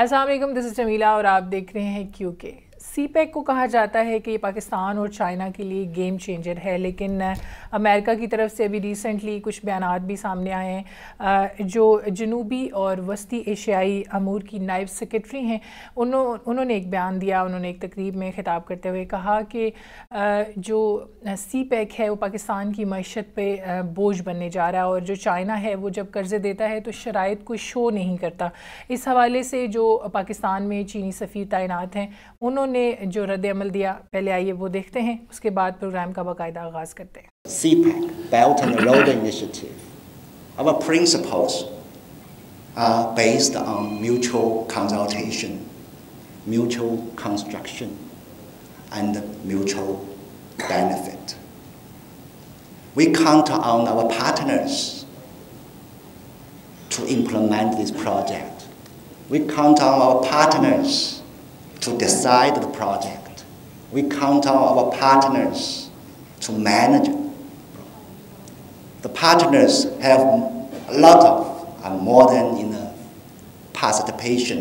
السلام علیکم، دس از جمیلہ اور آپ دیکھ رہے ہیں کیو کے۔ سی پیک کو کہا جاتا ہے کہ یہ پاکستان اور چائنا کے لیے گیم چینجر ہے، لیکن امریکہ کی طرف سے ابھی ریسنٹلی کچھ بیانات بھی سامنے آئے ہیں۔ جو جنوبی اور وسطی ایشیائی امور کی نائب سیکرٹری ہیں، انہوں نے ایک بیان دیا، انہوں نے ایک تقریب میں خطاب کرتے ہوئے کہا کہ جو سی پیک ہے وہ پاکستان کی معیشت پہ بوجھ بننے جا رہا ہے، اور جو چائنا ہے وہ جب قرضے دیتا ہے تو شرائط کو شو نہیں کرتا۔ اس حوالے سے جو پاکستان میں چینی سفیر تعینات ہیں، انہوں نے جو رد عمل دیا، پہلے آئیے وہ دیکھتے ہیں، اس کے بعد پروگرام کا باقاعدہ آغاز کرتے ہیں۔ CPEC, Belt and Road Initiative. Our principles are based on mutual consultation, mutual construction, and mutual benefit. We count on our partners to implement this project. We count on our partners to decide the project. We count on our partners to manage it. The partners have a lot of and more than enough participation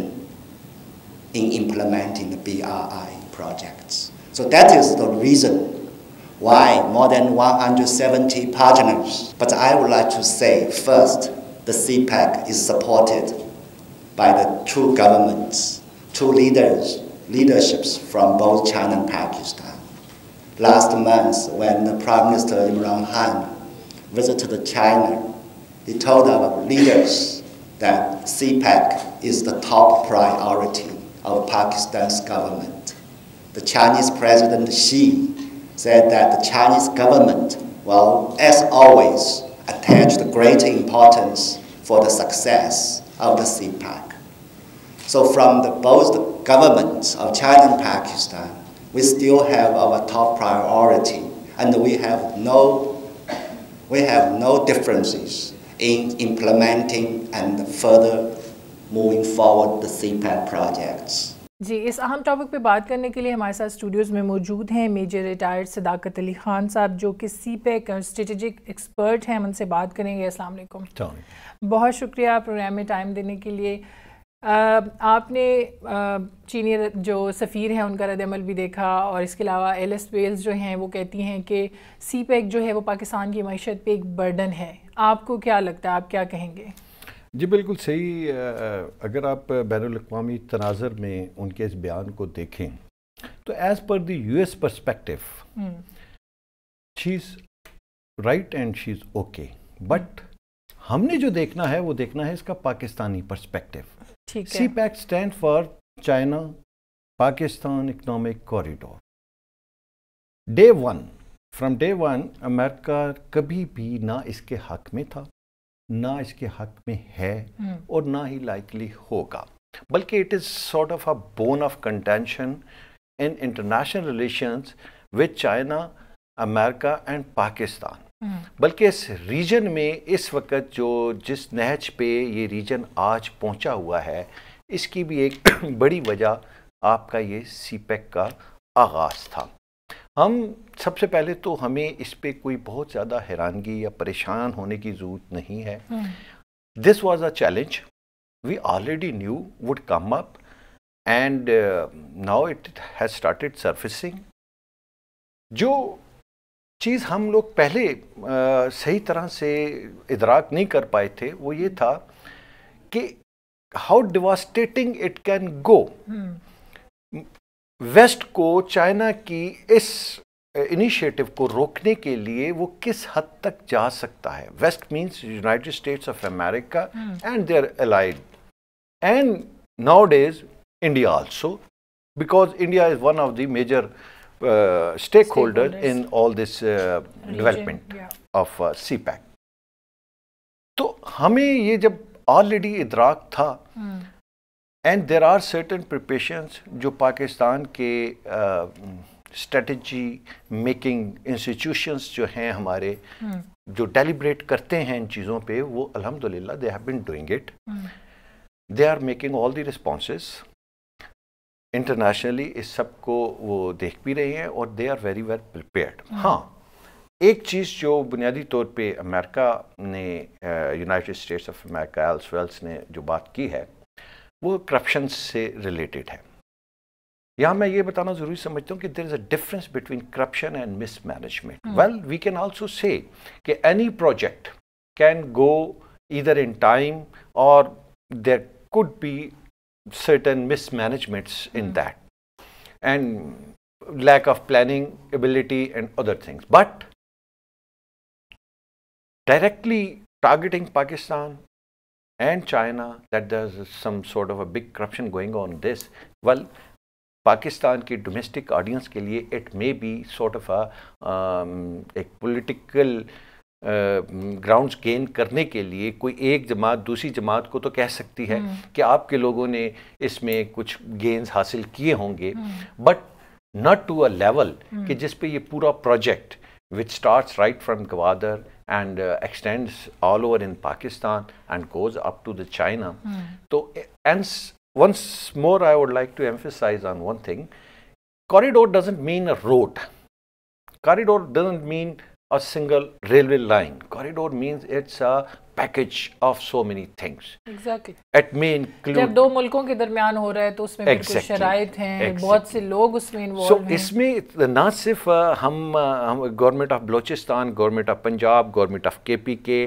in implementing the BRI projects. So that is the reason why more than 170 partners. But I would like to say first, the CPEC is supported by the two governments, two leaderships from both China and Pakistan. Last month, when the Prime Minister Imran Khan visited China, he told our leaders that CPEC is the top priority of Pakistan's government. The Chinese President Xi said that the Chinese government will, as always, attach the great importance for the success of the CPEC. So from both the governments of China and Pakistan, we still have our top priority, and we have no differences in implementing and further moving forward the CPEC projects. جی، اس اہم topic پہ بات کرنے کے لیے ہمارے ساتھ اسٹوڈیوز میں موجود ہیں میجر ریٹائرڈ صداقت علی خان صاحب، جو کہ سی پیک اسٹریٹجک ایکسپرٹ ہیں، ہم ان سے بات کریں گے۔ السلام علیکم، بہت شکریہ پروگرام میں ٹائم دینے کے لیے۔ آپ نے چینی جو سفیر ہیں ان کا رد عمل بھی دیکھا، اور اس کے علاوہ ایل ایس ویلز جو ہیں وہ کہتی ہیں کہ سی پیک جو ہے وہ پاکستان کی معیشت پہ ایک برڈن ہے۔ آپ کو کیا لگتا ہے، آپ کیا کہیں گے؟ جی بالکل صحیح، اگر آپ بین الاقوامی تناظر میں ان کے اس بیان کو دیکھیں تو as per the U S perspective she is right and she is okay, but ہم نے جو دیکھنا ہے وہ دیکھنا ہے اس کا Pakistani perspective. CPEC stand for China Pakistan economic corridor. From day one America کبھی بھی نہ اس کے حق میں تھا، نہ اس کے حق میں ہے، اور نہ ہی لائکلی ہوگا، بلکہ it is sort of a bone of contention in international relations with China, America and Pakistan. بلکہ اس ریجن میں اس وقت جس نہج پہ یہ ریجن آج پہنچا ہوا ہے، اس کی بھی ایک بڑی وجہ آپ کا یہ سی پیک کا آغاز تھا۔ ہم سب سے پہلے تو ہمیں اس پہ کوئی بہت زیادہ حیرانگی یا پریشان ہونے کی ضرورت نہیں ہے۔ This was a challenge we already knew would come up, and now it has started surfacing. جو چیز ہم لوگ پہلے صحیح طرح سے ادراک نہیں کر پائے تھے وہ یہ تھا کہ how devastating it can go. West کو چائنا کی اس انیشیٹو کو روکنے کے لیے وہ کس حد تک جا سکتا ہے۔ West means United status of America and their allied, and nowadays India also, because India is one of the major stakeholder in all this development of CPEC. تو ہمیں یہ جب آلریڈی ادراک تھا، and there are certain preparations جو پاکستان کے strategy making institutions جو ہیں ہمارے، جو ڈیلیبریٹ کرتے ہیں ان چیزوں پہ، وہ الحمدللہ they have been doing it. They are making all the responses. Internationally اس سب کو وہ دیکھ بھی رہے ہیں، اور they are very well prepared. ہاں، ایک چیز جو بنیادی طور پہ امریکہ نے، United States of America Alice Wells نے جو بات کی ہے وہ کرپشن سے ریلیٹڈ ہے. یہاں میں یہ بتانا ضروری سمجھتا ہوں کہ there is a difference between corruption and mismanagement. Well we can also say کہ any project can go either in time اور there could be certain mismanagements in that and lack of planning ability and other things, but directly targeting Pakistan and China that there's some sort of a big corruption going on this, well, Pakistan ki domestic audience ke liye it may be sort of a political grounds gain کرنے کے لیے کوئی ایک جماعت دوسری جماعت کو تو کہہ سکتی ہے کہ آپ کے لوگوں نے اس میں کچھ گینز حاصل کیے ہوں گے, but not to a level کہ جس پہ یہ پورا project which starts right from Gwadar and extends all over in Pakistan and goes up to the China. تو once more I would like to emphasize on one thing, corridor doesn't mean a road, corridor doesn't mean a single railway line. Corridor means it's a package of so many things. Exactly. It may include... جب دو ملکوں کے درمیان ہو رہا ہے تو اس میں بالکل شرائط ہیں, بہت سے لوگ اس میں انوالو ہیں. اس میں نہ صرف ہم government of Balochistan, government of Punjab, government of K P K,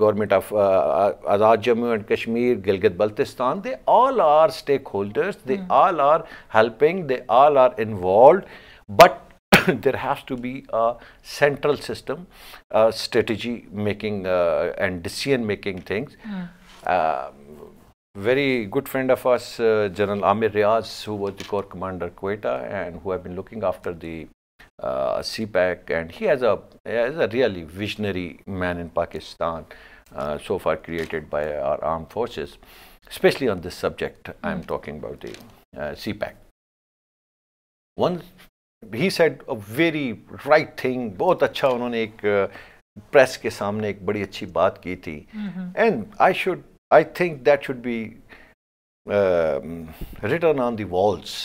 government of Azad Jammu and Kashmir, Gilgit Baltistan, they all are stakeholders, they all are helping, they all are involved, but there has to be a central system, strategy making and decision making things. Very good friend of us, General Amir Riaz, who was the Corps Commander Quetta and who have been looking after the CPEC, and he has a really visionary man in Pakistan, so far created by our armed forces, especially on this subject. I am talking about the CPEC. He said a very right thing, بہت اچھا انہوں نے ایک press کے سامنے ایک بڑی اچھی بات کی تھی, and I think that should be written on the walls,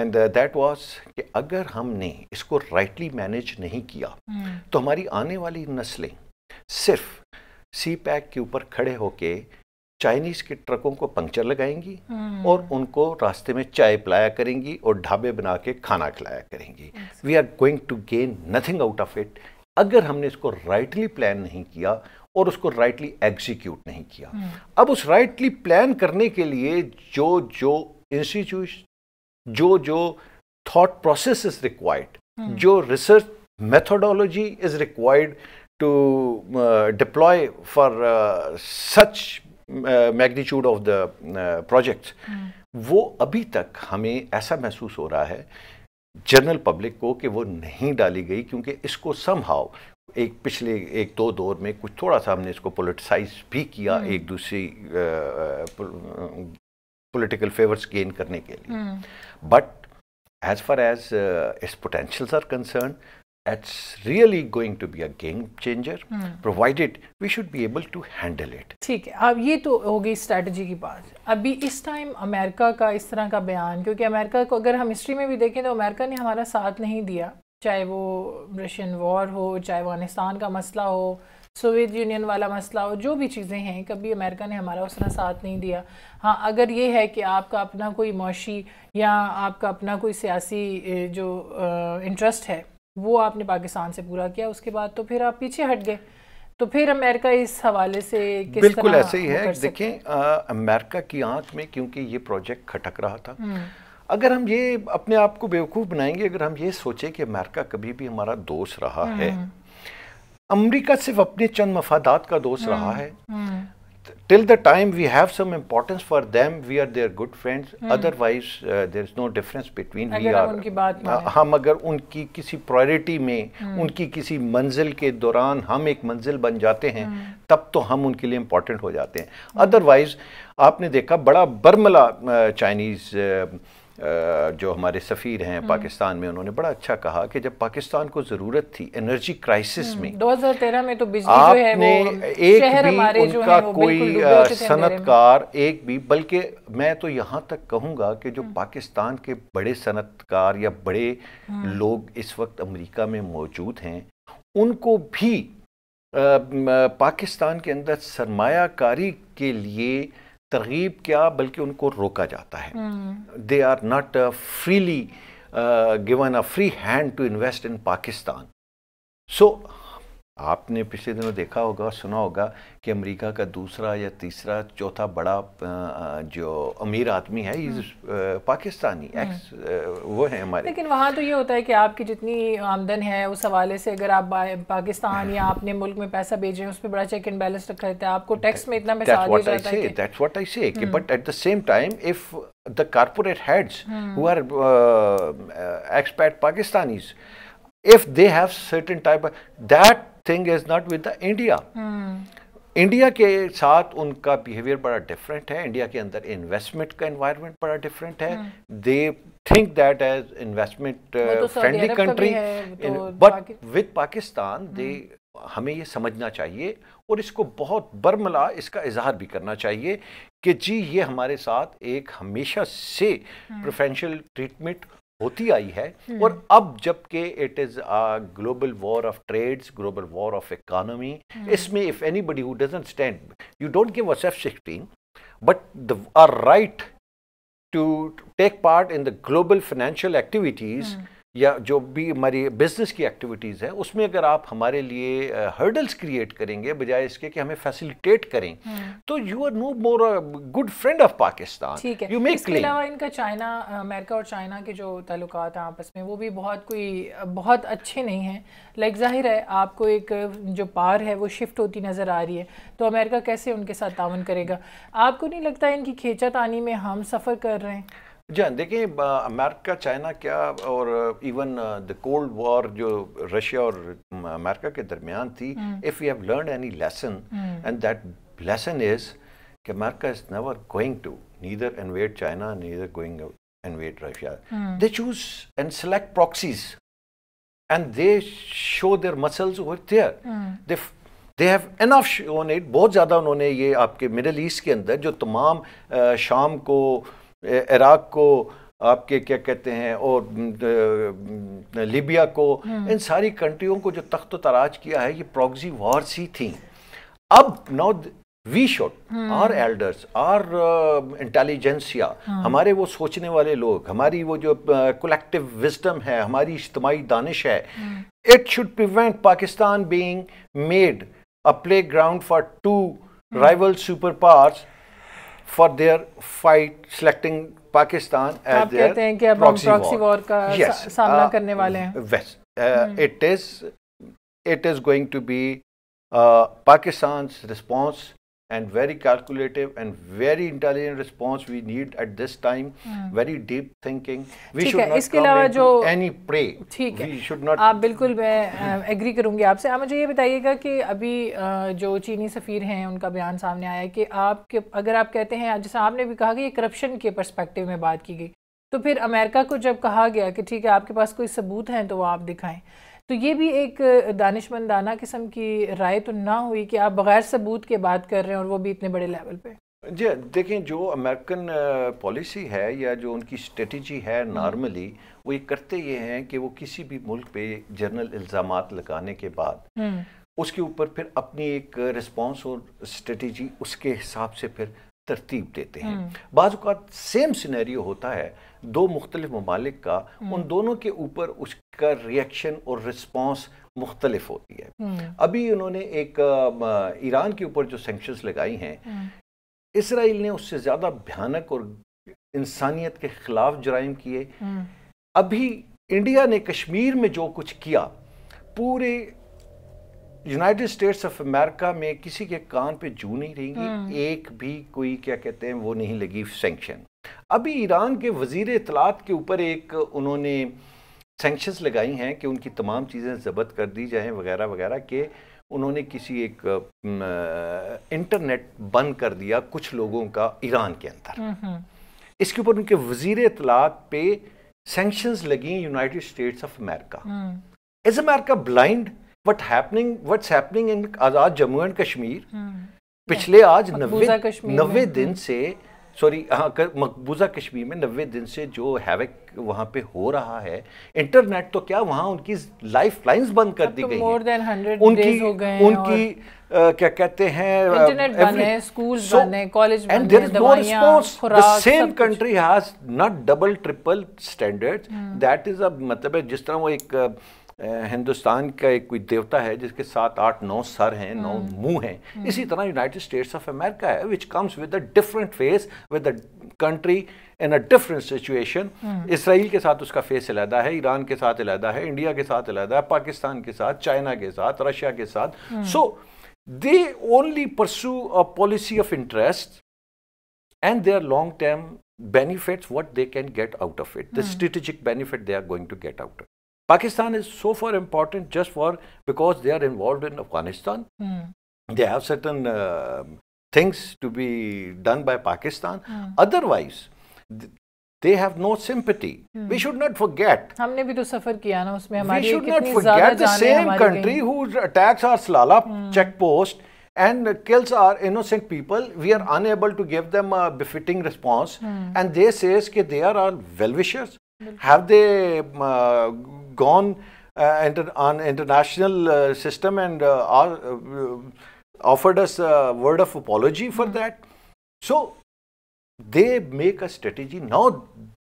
and that was کہ اگر ہم نے اس کو rightly manage نہیں کیا تو ہماری آنے والی نسلیں صرف سی پیک کے اوپر کھڑے ہو کے چائنیز کے ٹرکوں کو پنکچر لگائیں گی اور ان کو راستے میں چائے پلایا کریں گی اور ڈھابے بنا کے کھانا کھلایا کریں گی. We are going to gain nothing out of it اگر ہم نے اس کو رائٹلی پلان نہیں کیا اور اس کو رائٹلی ایگزیکیوٹ نہیں کیا. اب اس رائٹلی پلان کرنے کے لیے جو انسٹیٹیوشن, جو تھاٹ پروسیس از ریکوائرڈ, جو research methodology is required to deploy for such magnitude of the projects, وہ ابھی تک ہمیں ایسا محسوس ہو رہا ہے جنرل پبلک کو کہ وہ نہیں ڈالی گئی, کیونکہ اس کو سم ہاؤ ایک پچھلے ایک دو دور میں کچھ تھوڑا سا ہم نے اس کو پولیٹیسائز بھی کیا ایک دوسری پولیٹیکل فیورز گین کرنے کے لیے, but as far as its potentials are concern it's really going to be a game changer, provided we should be able to handle it. ٹھیک ہے, اب یہ تو ہوگی اسٹریٹجی کی بات. ابھی اس ٹائم امریکہ کا اس طرح کا بیان, کیونکہ امریکہ کو اگر ہم ہسٹری میں بھی دیکھیں تو امریکہ نے ہمارا ساتھ نہیں دیا, چاہے وہ رشین وار ہو, چاہے افغانستان کا مسئلہ ہو, سوویت یونین والا مسئلہ ہو, جو بھی چیزیں ہیں کبھی امریکہ نے ہمارا اس طرح ساتھ نہیں دیا. ہاں, اگر یہ ہے کہ آپ کا اپنا کوئی معاشی یا آپ کا اپنا کوئی سیاسی جو انٹرسٹ ہے وہ آپ نے پاکستان سے پورا کیا, اس کے بعد تو پھر آپ پیچھے ہٹ گئے. تو پھر امریکہ اس حوالے سے کس طرح؟ بالکل ایسے ہی ہے. دیکھیں, امریکہ کی آنکھ میں کیونکہ یہ پروجیکٹ کھٹک رہا تھا, اگر ہم یہ اپنے آپ کو بیوقوف بنائیں گے, اگر ہم یہ سوچیں کہ امریکہ کبھی بھی ہمارا دوست رہا ہے, امریکہ صرف اپنے چند مفادات کا دوست رہا ہے. Till the time we have some importance for them, we are their good friends. Otherwise, there is no difference between we are. اگر ان کی بات نہ ہے, ہم اگر ان کی کسی priority میں, ان کی کسی منزل کے دوران ہم ایک منزل بن جاتے ہیں, تب تو ہم ان کے لیے important ہو جاتے ہیں. Otherwise, آپ نے دیکھا بڑا برملا چائنیز جو ہمارے سفیر ہیں پاکستان میں, انہوں نے بڑا اچھا کہا کہ جب پاکستان کو ضرورت تھی انرجی کرائسس میں 2013 میں, تو بجلی جو ہے وہ شہر ہمارے جو ہیں وہ بالکل ڈوب گئے تھے اندھیرے میں. ایک بھی, بلکہ میں تو یہاں تک کہوں گا کہ جو پاکستان کے بڑے صنعت کار یا بڑے لوگ اس وقت امریکہ میں موجود ہیں, ان کو بھی پاکستان کے اندر سرمایہ کاری کے لیے ترغیب کیا بلکہ ان کو روکا جاتا ہے. They are not freely given a free hand to invest in Pakistan. So آپ نے پچھلے دنوں دیکھا ہوگا سنا ہوگا کہ امریکہ کا دوسرا یا تیسرا چوتھا بڑا جو امیر آدمی ہے پاکستانی ایکس وہ ہیں ہمارے. لیکن وہاں تو یہ ہوتا ہے کہ آپ کی جتنی آمدن ہے اس حوالے سے اگر آپ پاکستان یا آپ نے ملک میں پیسہ بھیجے اس پہ بڑا چیک اینڈ بیلنس رکھا رہتا ہے, آپ کو ٹیکس میں اتنا پیسہ دیا جاتا ہے. That's what I say. But at the same time if the corporate heads who are expat Pakistanis if they have certain type of, that thing is not with the India. India کے ساتھ ان کا behavior بڑا different ہے. India کے اندر investment کا environment بڑا different ہے. They think that as investment friendly country. But with Pakistan, ہمیں یہ سمجھنا چاہیے اور اس کو بہت برملا اس کا اظہار بھی کرنا چاہیے کہ جی یہ ہمارے ساتھ ایک ہمیشہ سے preferential treatment ہوتی آئی ہے, اور اب جب کہ it is global war of trades, global war of economy, اس میں if anybody who doesn't stand you don't give us F-16 but are right to take part in the global financial activities یا جو بھی ہماری business کی activities ہیں اس میں اگر آپ ہمارے لیے ہرڈلز کریٹ کریں گے بجائے اس کے کہ ہمیں فیسیلیٹیٹ کریں تو you are no more good friend of Pakistan. You make اس کے علاوہ ان کا چائنا, امریکہ اور چائنا کے جو تعلقات ہیں آپس میں وہ بھی بہت کوئی بہت اچھے نہیں ہیں. لائک ظاہر ہے آپ کو ایک جو پار ہے وہ شفٹ ہوتی نظر آ رہی ہے تو امریکہ کیسے ان کے ساتھ تعاون کرے گا؟ آپ کو نہیں لگتا ان کی کھینچا تانی میں ہم سفر کر رہے ہیں؟ جان دیکھیں امریکہ چائنا کیا اور ایون دا کولڈ وار جو رشیا اور امریکہ کے درمیان تھی, if you have learned any lesson and that lesson is کہ America is never going to neither invade China neither going invade Russia. They choose and select proxies and they show their muscles over there. They have enough shown it. بہت زیادہ انہوں نے یہ آپ کے middle asset کے اندر جو تمام شام کو عراق کو آپ کے کیا کہتے ہیں اور لیبیا کو ان ساری کنٹریوں کو جو تخت و تاراج کیا ہے یہ پراگزی وارس ہی تھیں. اب now we should our elders our intelligentsia ہمارے وہ سوچنے والے لوگ ہماری وہ جو کولیکٹیو وزڈم ہے ہماری اجتماعی دانش ہے it should prevent Pakistan being made a playground for two rival super powers for their fight selecting Pakistan as their proxy war ka saamna karne wale hain. Yes, it is going to be Pakistan's response and very calculative and very intelligent response we need at this time. Very deep thinking. We should not come into any prey. We should not. آپ بالکل میں agri کروں گی آپ سے. آپ مجھے یہ بتائیے گا کہ ابھی جو چینی سفیر ہیں ان کا بیان سامنے آیا ہے کہ آپ کے اگر آپ کہتے ہیں جیسے آپ نے بھی کہا کہ یہ کرپشن کے پرسپیکٹو میں بات کی گئی تو پھر امریکہ کو جب کہا گیا کہ ٹھیک ہے آپ کے پاس کوئی ثبوت ہیں تو وہ آپ دکھائیں تو یہ بھی ایک دانش مندانہ قسم کی رائے تو نہ ہوئی کہ آپ بغیر ثبوت کے بات کر رہے ہیں اور وہ بھی اتنے بڑے لیول پہ؟ جی دیکھیں جو امریکن پالیسی ہے یا جو ان کی اسٹریٹجی ہے نارملی وہ یہ کرتے یہ ہیں کہ وہ کسی بھی ملک پہ جنرل الزامات لگانے کے بعد اس کے اوپر پھر اپنی ایک رسپانس اور اسٹریٹجی اس کے حساب سے پھر ترتیب دیتے ہیں. بعض اوقات سیم سینیریو ہوتا ہے دو مختلف ممالک کا, ان دونوں کے اوپر اس کا ریئیکشن اور رسپانس مختلف ہوتی ہے. ابھی انہوں نے ایک ایران کے اوپر جو سینکشنز لگائی ہیں اسرائیل نے اس سے زیادہ بھیانک اور انسانیت کے خلاف جرائم کیے. ابھی انڈیا نے کشمیر میں جو کچھ کیا پورے یونائٹڈ اسٹیٹس آف امریکہ میں کسی کے کان پہ جو نہیں رہیں گی, ایک بھی کوئی کیا کہتے ہیں وہ نہیں لگی سینکشن. ابھی ایران کے وزیر اطلاعات کے اوپر ایک انہوں نے سینکشنز لگائی ہیں کہ ان کی تمام چیزیں ضبط کر دی جائیں وغیرہ وغیرہ, کہ انہوں نے کسی ایک انٹرنیٹ بند کر دیا کچھ لوگوں کا ایران کے اندر. اس کے اوپر ان کے وزیر اطلاعات پہ سینکشنز لگیں United States of America. Is America blind what's happening in آزاد جموں اینڈ کشمیر؟ پچھلے آج 90 دن سے سوری مقبوضہ کشمیر میں 90 دن سے جو ہیوک وہاں پہ ہو رہا ہے, انٹرنیٹ تو کیا وہاں ان کی لائف لائنز بند کر دی گئی ہیں, ان کی کیا کہتے ہیں انٹرنیٹ بند ہے, سکولز بند ہیں, کالج بند ہیں, دوائیاں, خوراک, the same country has not double triple standards. That is مطلب ہے جس طرح وہ ایک ہندوستان کا ایک کوئی دیوتا ہے جس کے 7, 8, 9 سر ہیں, 9 منہ ہیں, اسی طرح یونائٹڈ اسٹیٹس آف امریکہ ہے, which comes with a different face, with a country in a different situation. اسرائیل کے ساتھ اس کا فیس علیحدہ ہے, ایران کے ساتھ علیحدہ ہے, انڈیا کے ساتھ علیحدہ ہے, پاکستان کے ساتھ, چائنا کے ساتھ, رشیا کے ساتھ. So they only pursue a policy of interest and their long-term benefits, what they can get out of it, the strategic benefit they are going to get out of it. Pakistan is so far important just for because they are involved in Afghanistan. They have certain things to be done by Pakistan. Otherwise, they have no sympathy. We should not forget. ہم نے بھی تو سفر کیا نا اس میں, ہماری کتنی زیادہ جانے ہماری گئی. We should not forget the same country who attacks our Slala check post and kills our innocent people. We are unable to give them a befitting response. And they says that they are our well-wishers. Have they gone on international system and offered us a word of apology for that? So they make a strategy now,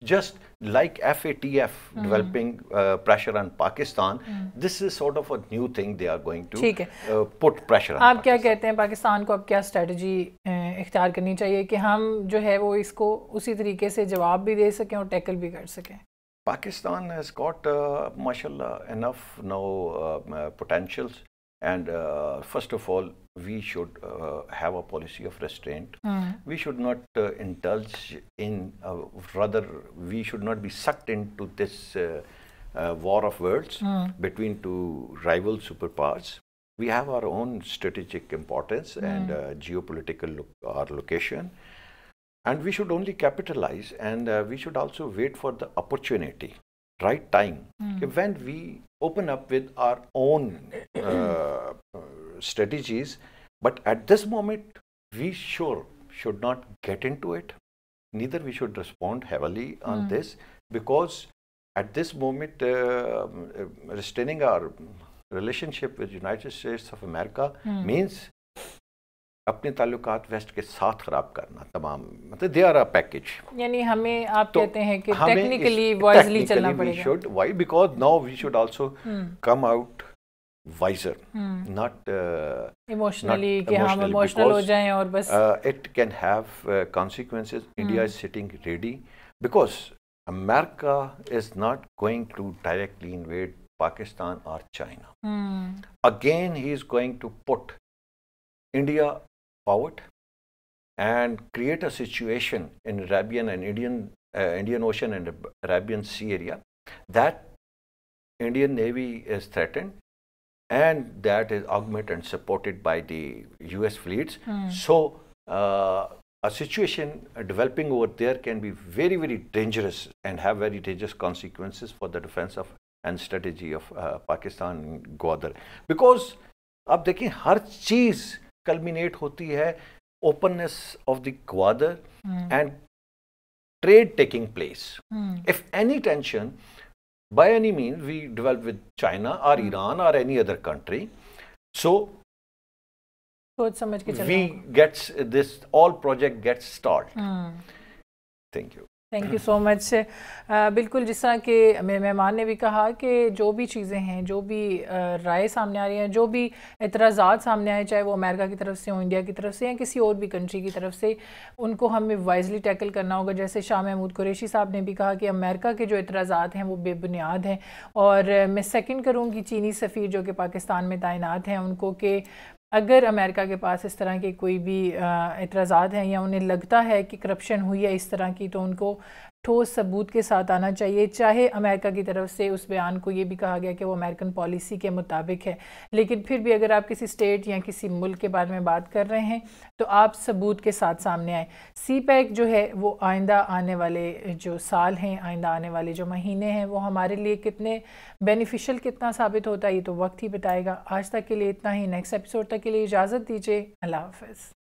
just like FATF developing pressure on Pakistan. This is sort of a new thing they are going to put pressure on. آپ کیا کہتے ہیں پاکستان کو اب کیا strategy اختیار کرنی چاہیے کہ ہم جو ہے وہ اس کو اسی طریقے سے جواب بھی دے سکیں اور ٹیکل بھی کر سکیں؟ Pakistan has got mashallah enough now potentials, and first of all we should have a policy of restraint. We should not indulge in, rather we should not be sucked into this war of words between two rival superpowers. We have our own strategic importance and geopolitical location, and we should only capitalize, and we should also wait for the opportunity, right time, when we open up with our own strategies. But at this moment we sure should not get into it, neither we should respond heavily on this, because at this moment restraining our relationship with United States of America means اپنے تعلقات waste کے ساتھ خراب کرنا تمام, مطلب they are a package. یعنی ہمیں آپ کہتے ہیں کہ technically wisely چلنا پڑے گا. Why? Because now we should also come out wiser, not emotionally کہ ہم emotional ہو جائیں اور بس. It can have consequences. India is sitting ready because America is not going to directly invade Pakistan or China. Again he is going to put India forward and create a situation in Arabian and Indian Ocean and Arabian Sea area that Indian Navy is threatened, and that is augmented and supported by the US fleets. So a situation developing over there can be very, very dangerous and have very dangerous consequences for the defense of and strategy of Pakistan and Gwadar, because ab dekhiye har cheez culminate ہوتی ہے openness of the Gwadar and trade taking place. If any tension by any means we develop with China or Iran or any other country, so we gets this all project gets stalled. Thank you. Thank you so much. بالکل جس طرح کہ میرے مہمان نے بھی کہا کہ جو بھی چیزیں ہیں, جو بھی رائے سامنے آ رہی ہیں, جو بھی اعتراضات سامنے آئے, چاہے وہ امریکہ کی طرف سے ہوں, انڈیا کی طرف سے, یا کسی اور بھی کنٹری کی طرف سے, ان کو ہمیں وائزلی ٹیکل کرنا ہوگا. جیسے شاہ محمود قریشی صاحب نے بھی کہا کہ امریکہ کے جو اعتراضات ہیں وہ بے بنیاد ہیں. اور میں سیکنڈ کروں کہ چینی سفیر جو کہ پاکستان میں تعینات ہیں ان کو, کہ اگر امریکہ کے پاس اس طرح کے کوئی بھی اعتراضات ہیں یا انہیں لگتا ہے کہ کرپشن ہوئی ہے اس طرح کی, تو ان کو ٹھوس ثبوت کے ساتھ آنا چاہیے. چاہے امریکہ کی طرف سے اس بیان کو یہ بھی کہا گیا کہ وہ امریکن پالیسی کے مطابق ہے, لیکن پھر بھی اگر آپ کسی اسٹیٹ یا کسی ملک کے بارے میں بات کر رہے ہیں تو آپ ثبوت کے ساتھ سامنے آئیں. سی پیک جو ہے وہ آئندہ آنے والے جو سال ہیں, آئندہ آنے والے جو مہینے ہیں, وہ ہمارے لیے کتنے بینیفیشل کتنا ثابت ہوتا ہے یہ تو وقت ہی بتائے گا. آج تک کے لیے اتنا ہی. نیکسٹ ایپیسوڈ تک کے لیے اجازت دیجیے. اللہ حافظ.